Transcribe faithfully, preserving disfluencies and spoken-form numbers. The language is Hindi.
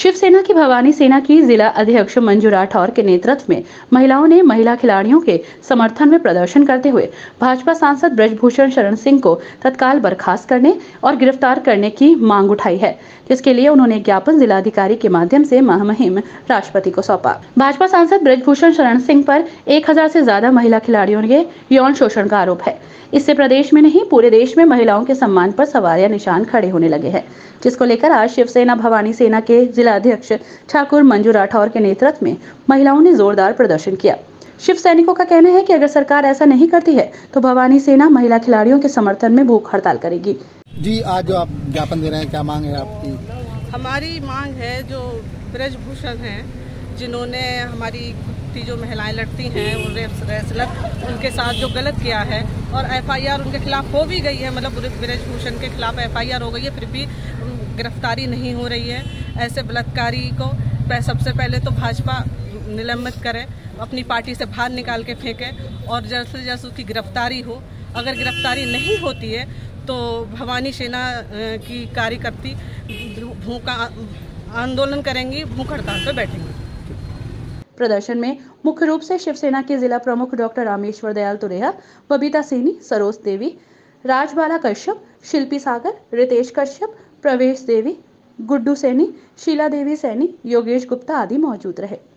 शिवसेना की भवानी सेना की जिला अध्यक्ष मंजू राठौर के नेतृत्व में महिलाओं ने महिला खिलाड़ियों के समर्थन में प्रदर्शन करते हुए भाजपा सांसद बृजभूषण शरण सिंह को तत्काल बर्खास्त करने और गिरफ्तार करने की मांग उठाई है, जिसके लिए उन्होंने ज्ञापन जिलाधिकारी के माध्यम से महामहिम राष्ट्रपति को सौंपा। भाजपा सांसद बृजभूषण शरण सिंह पर एक हजार से ज्यादा महिला खिलाड़ियों के यौन शोषण का आरोप है। इससे प्रदेश में नहीं पूरे देश में महिलाओं के सम्मान पर सवालिया निशान खड़े होने लगे हैं, जिसको लेकर आज शिवसेना भवानी सेना के जिला अध्यक्ष ठाकुर मंजू राठौर के नेतृत्व में महिलाओं ने जोरदार प्रदर्शन किया। शिव सैनिकों का कहना है कि अगर सरकार ऐसा नहीं करती है तो भवानी सेना महिला खिलाड़ियों के समर्थन में भूख हड़ताल करेगी। जी, आज जो आप ज्ञापन दे रहे हैं, क्या मांग है आपकी? हमारी मांग है जो ब्रजभूषण है, जिन्होंने हमारी जो महिलाएं लड़ती हैं उनके साथ जो गलत किया है और एफ आई आर उनके खिलाफ हो भी गई है, मतलब बृजभूषण के खिलाफ एफ आई आर हो गई है, फिर भी गिरफ्तारी नहीं हो रही है। ऐसे बलात्कारी को सबसे पहले तो भाजपा निलंबित करे, अपनी पार्टी से बाहर निकाल के फेंके और जल्द से जल्द उसकी गिरफ्तारी हो। अगर गिरफ्तारी नहीं होती है तो भवानी सेना की कार्यकर्ती भूखा आंदोलन करेंगी, भूख हड़ताल पर बैठेंगी। प्रदर्शन में मुख्य रूप से शिवसेना के जिला प्रमुख डॉक्टर रामेश्वर दयाल तुरेहा, बबीता सेनी, सरोज देवी, राजबाला कश्यप, शिल्पी सागर, रितेश कश्यप, प्रवेश देवी, गुड्डू सेनी, शीला देवी सैनी, योगेश गुप्ता आदि मौजूद रहे।